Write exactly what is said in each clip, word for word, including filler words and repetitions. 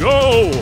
Go!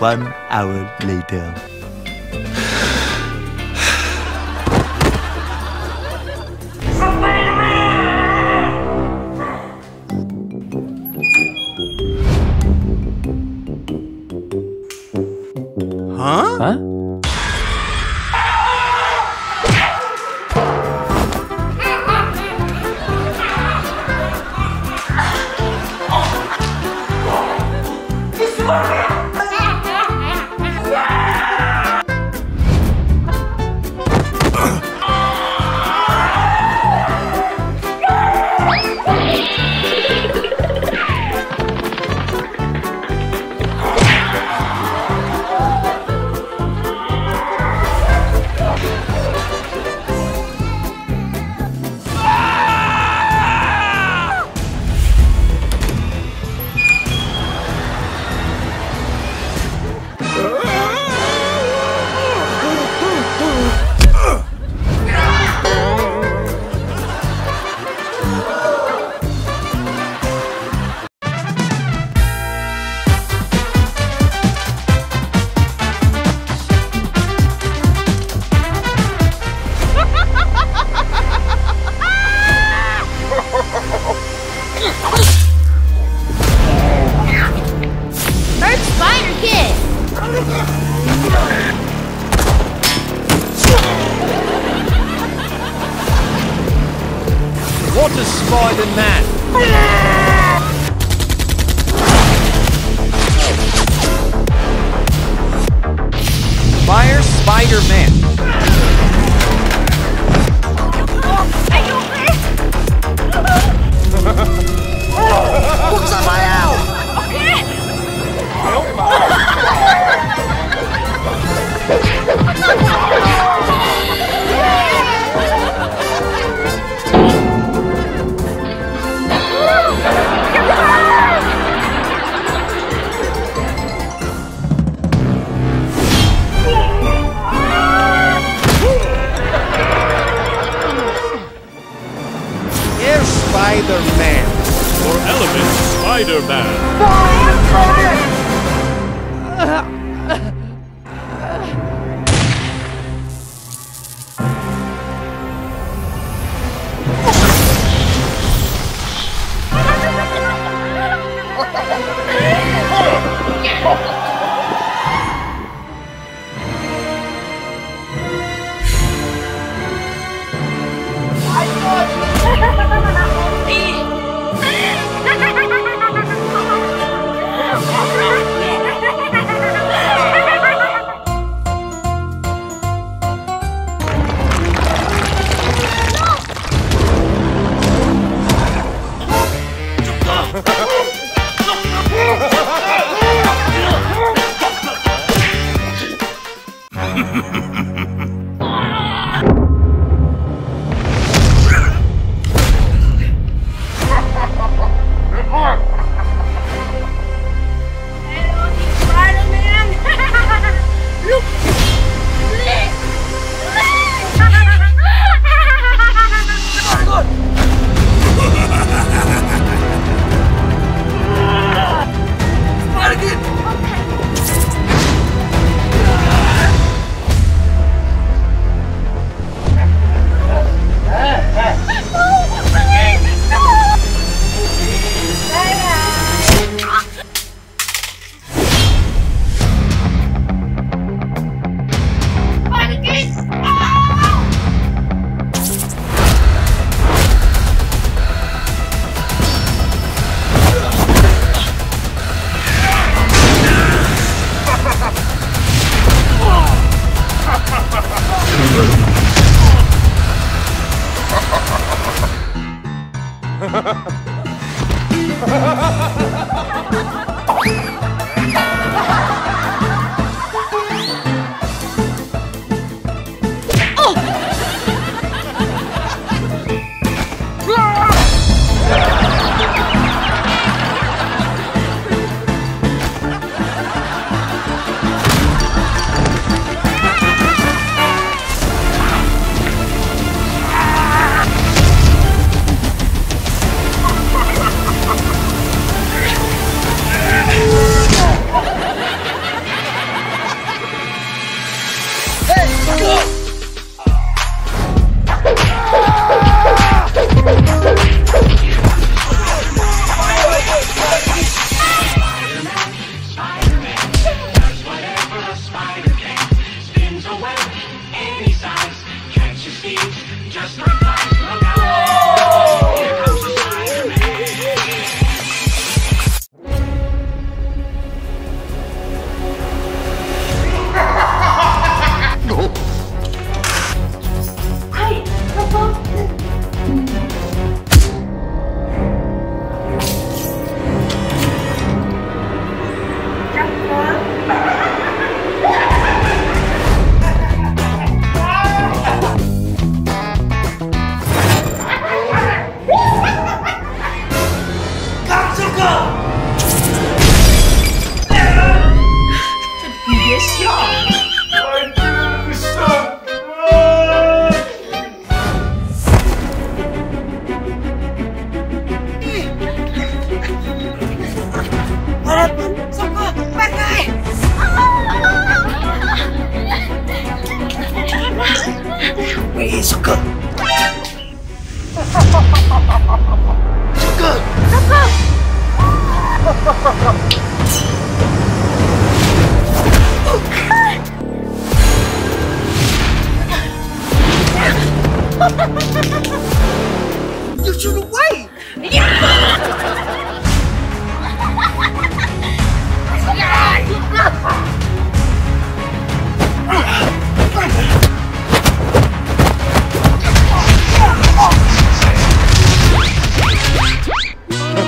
One hour later. Huh? Huh? What a Spider-Man! Fire Spider-Man! What's up, my owl? Spider-Man. Or Element Spider-Man. spider cat spins a web any size, catches thieves just like flies. Look out! Here comes the Spider-Man. No. Hey, Papa.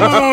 What?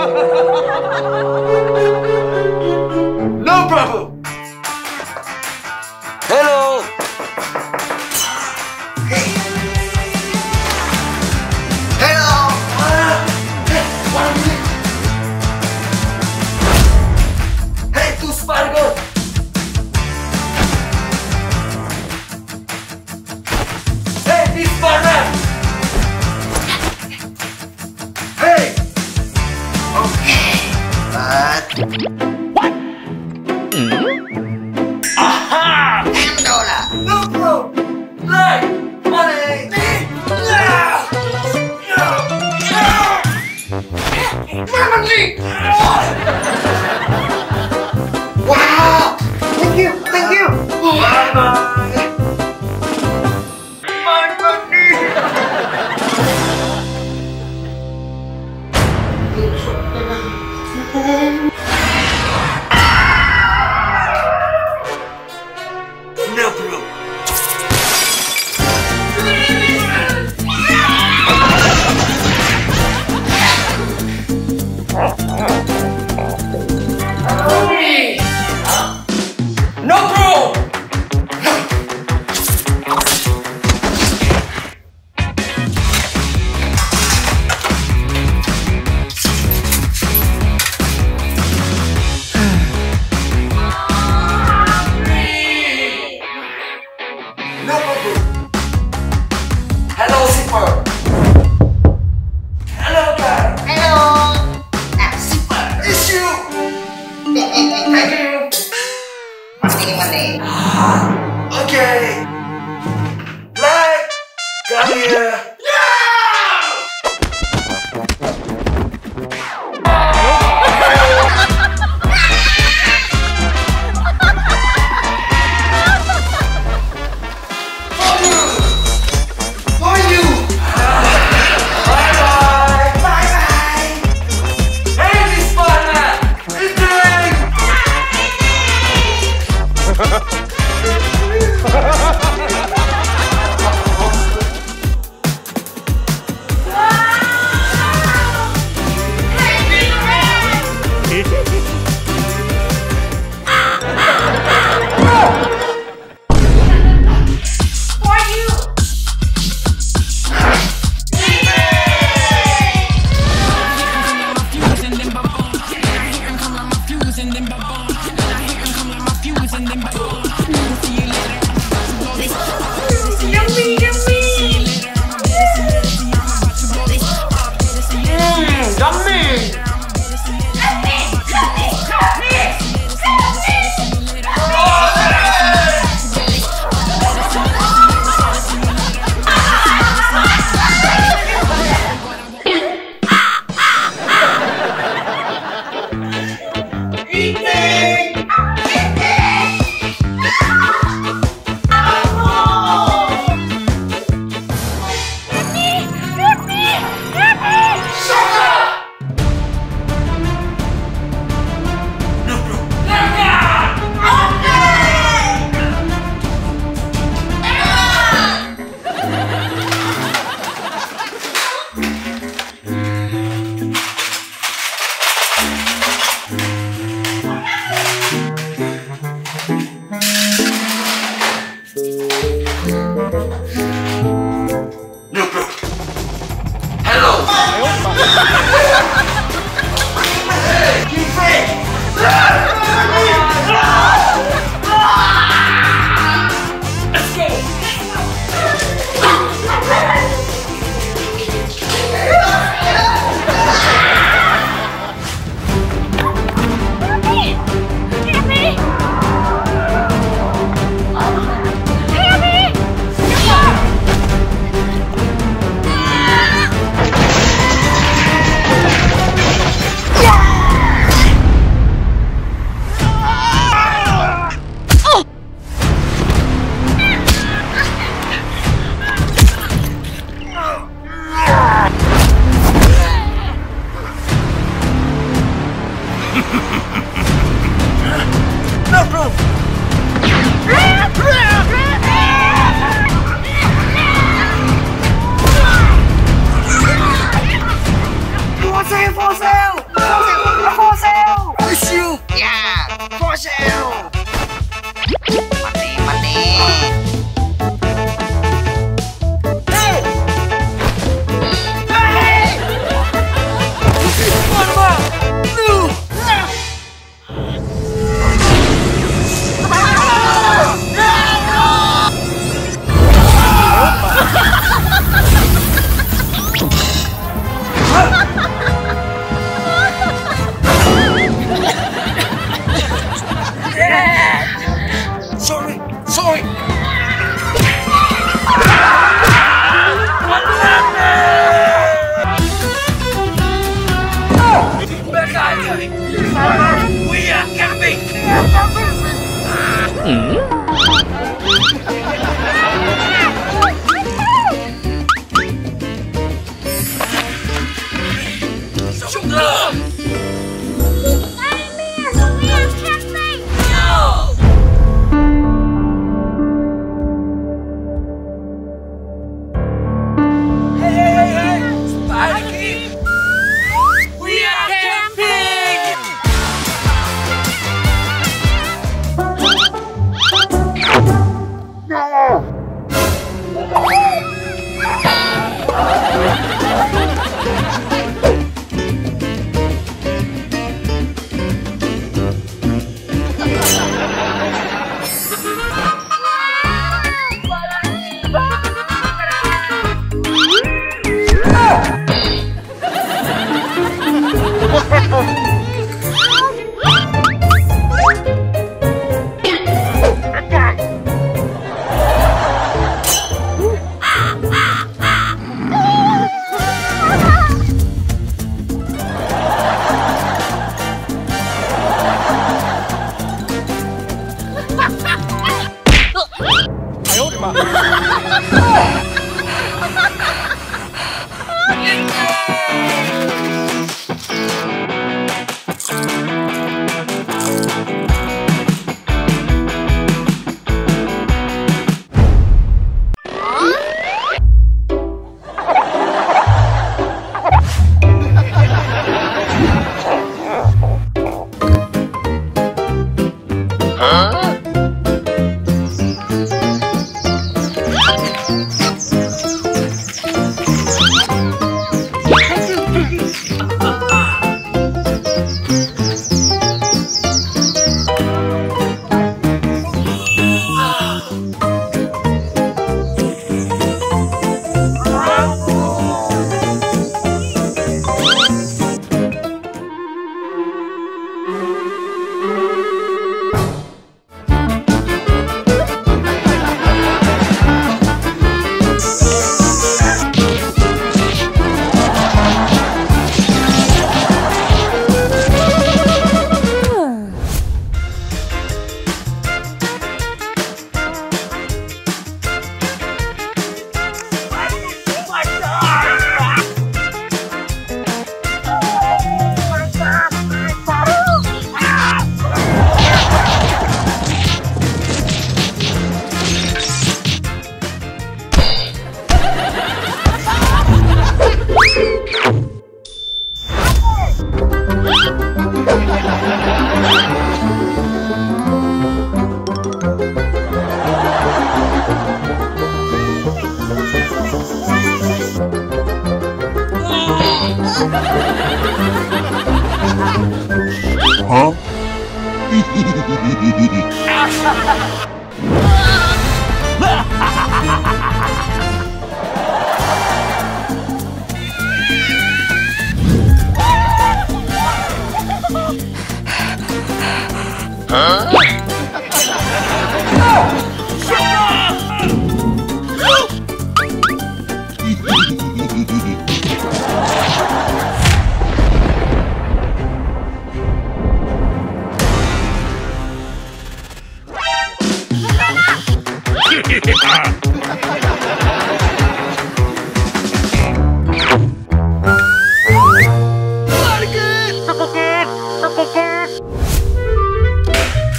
No problem. Hello. Hello. Hey, to Spargo. Hey, this Spider-Man. What? Mm. Aha! ten dollars! No problem! Life! Money! Family! Wow! Thank you! Thank you! Bye bye! My money! Hello, Super. Hello, Car. Hello. Ah, Super. It's you. Thank you. Money, money. Ah, okay. Like, come here. For sale! We are coming! Mm-hmm.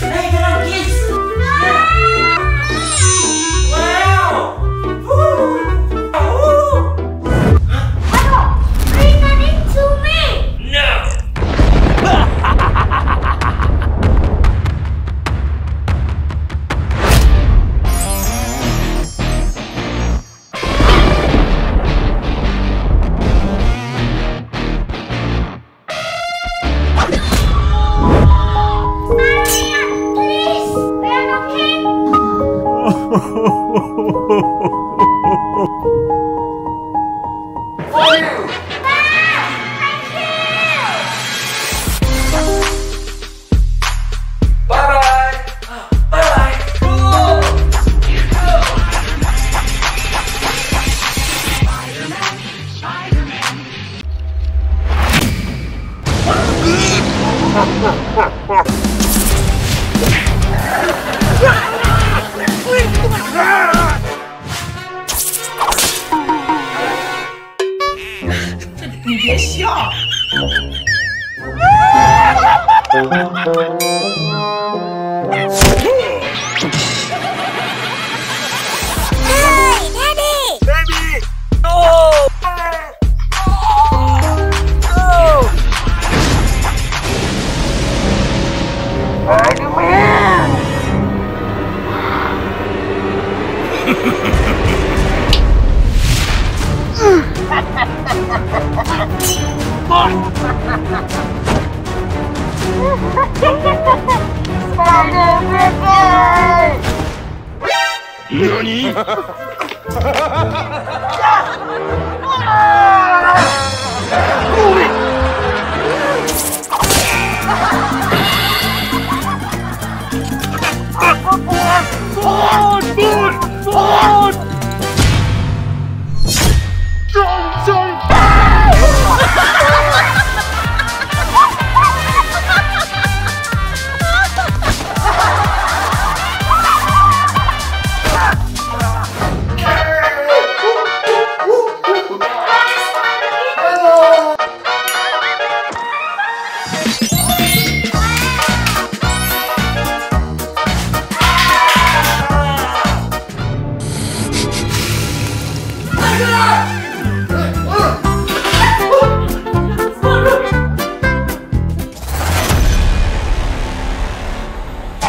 Hey 你别笑。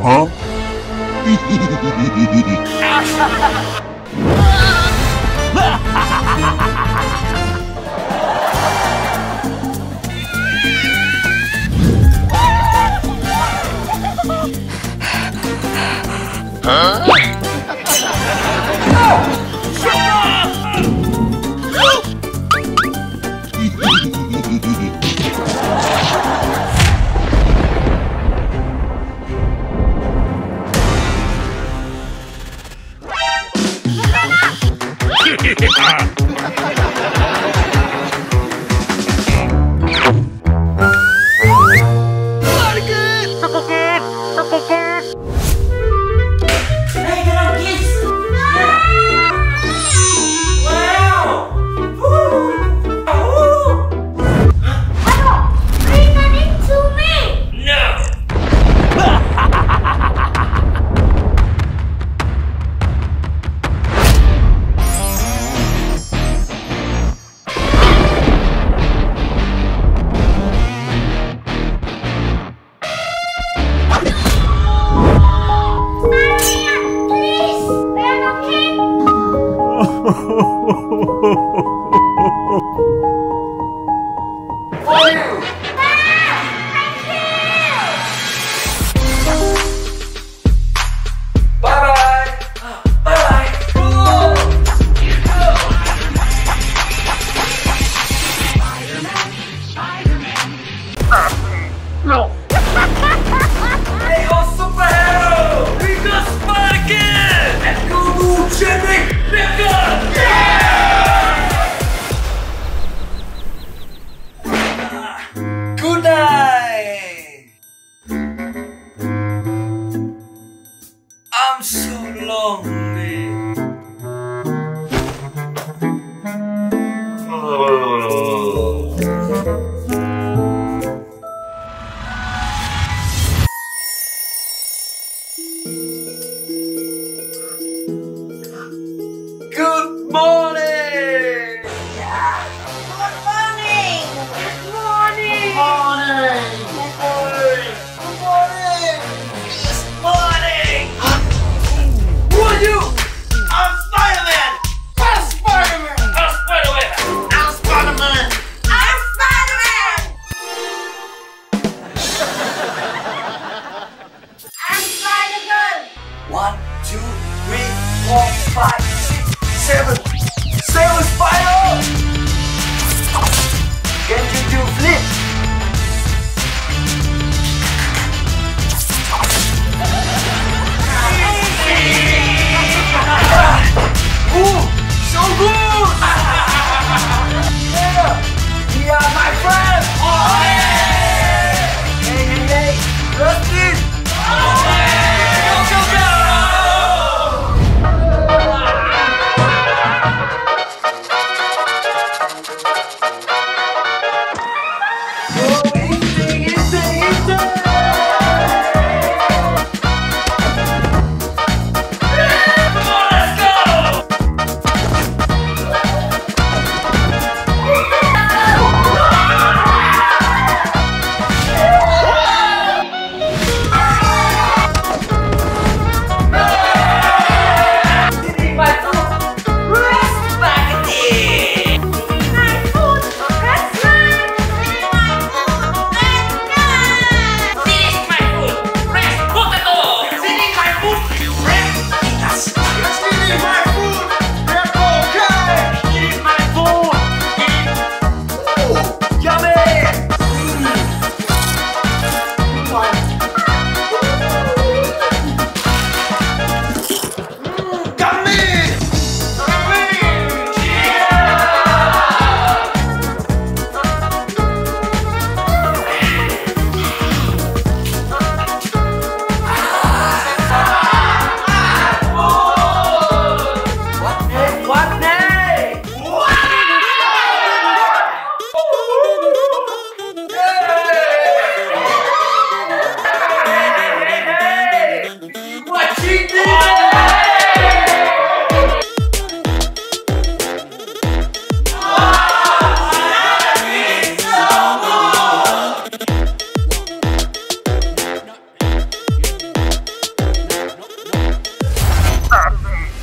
Huh?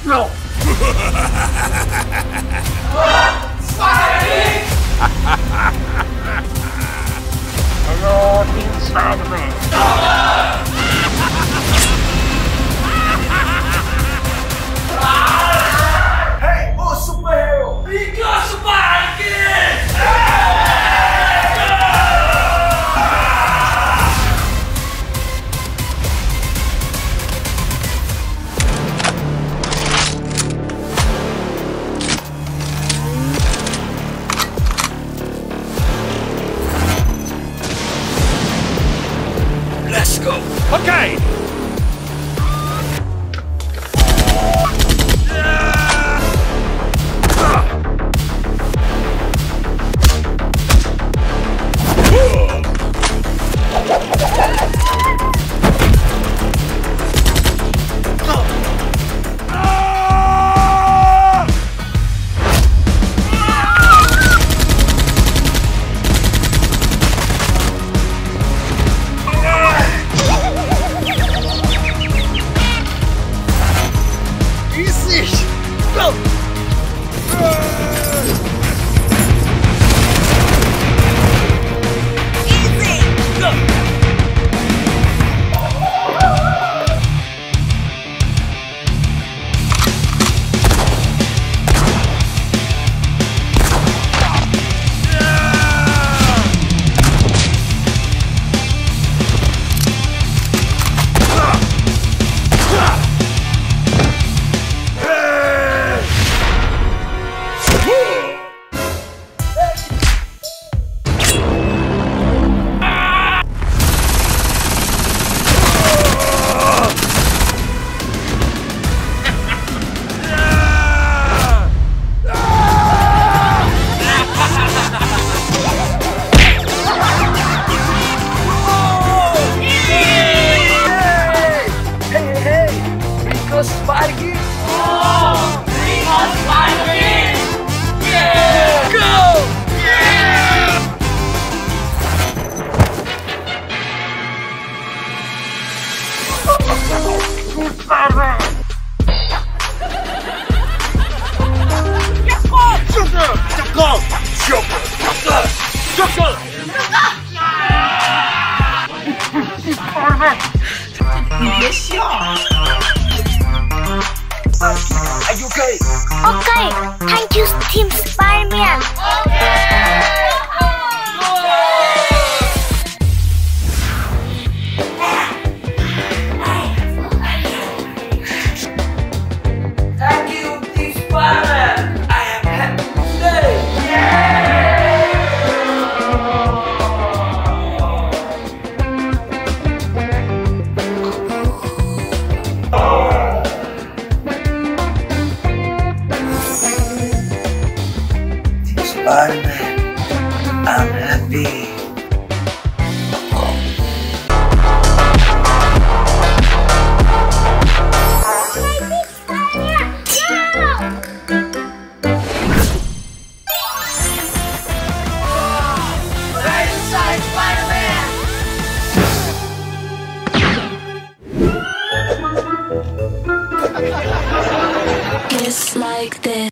No! Spider-Man! Hello, Team Spider-Man! Hey, more superhero! We got somebody again! Okay! Yes, you are. Are you okay? Okay. Thank you, Team Spider-Man. Okay. Thank you, Team Spider-Man. I am happy today. Yeah. Spider-Man, I'm happy. It's like this. Please!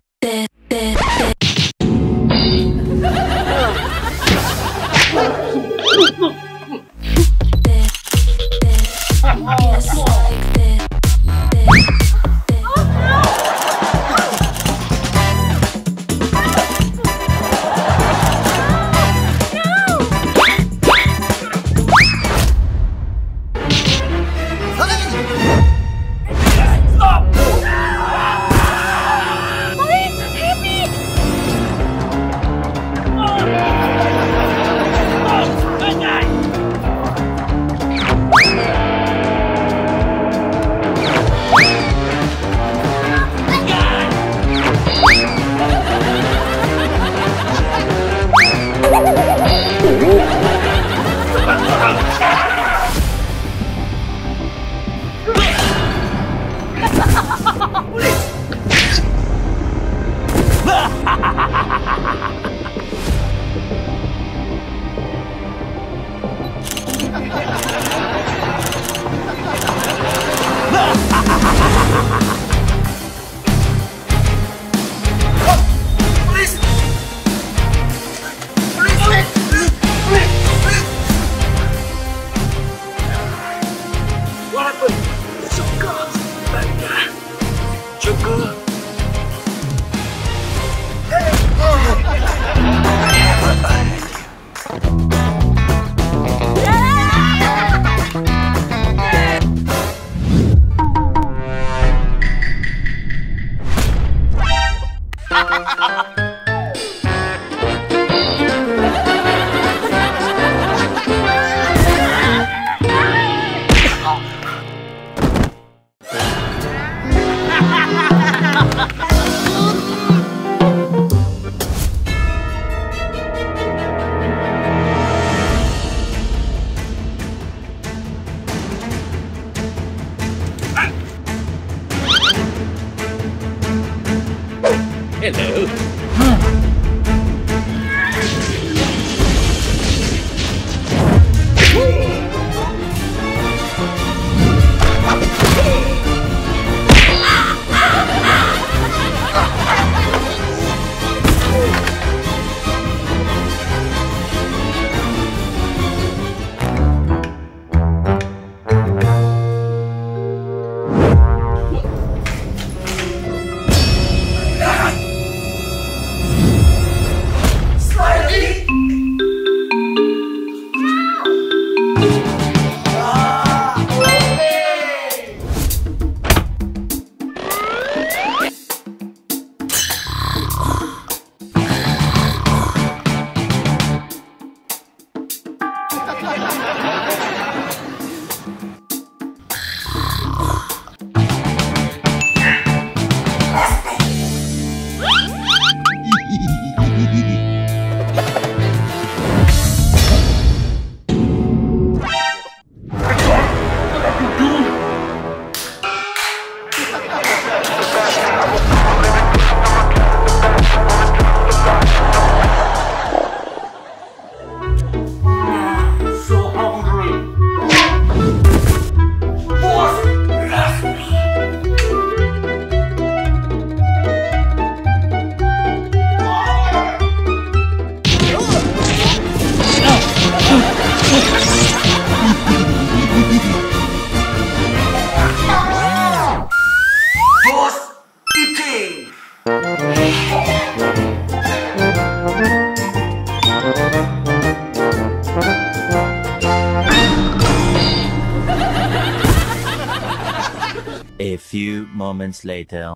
A few moments later.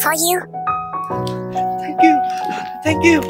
For you. Thank you. Thank you.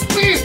this weird.